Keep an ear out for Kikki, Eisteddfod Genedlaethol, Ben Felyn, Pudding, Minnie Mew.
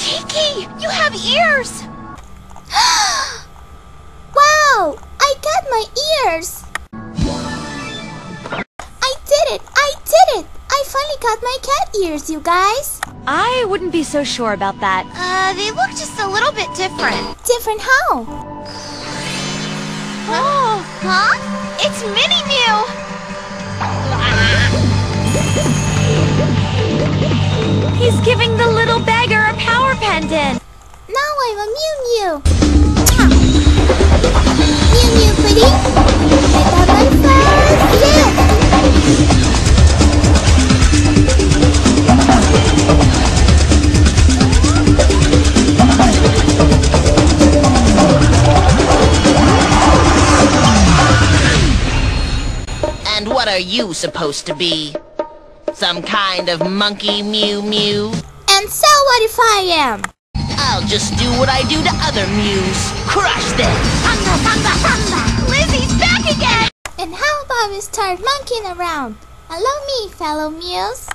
Kiki, you have ears! Wow! I got my ears! I did it! I did it! I finally got my cat ears, you guys! I wouldn't be so sure about that. They look just a little bit different. Different how? Oh! Huh? It's Minnie Mew! He's giving the little beggar a power pendant! Now I'm a Mew Mew! Mew Mew pudding! I got my first look! And what are you supposed to be? Some kind of monkey, Mew Mew? And so what if I am? I'll just do what I do to other Mews. Crush them! Thunder, thunder, thunder! Lizzie's back again! And how about we start monkeying around? Allow me, fellow Mews.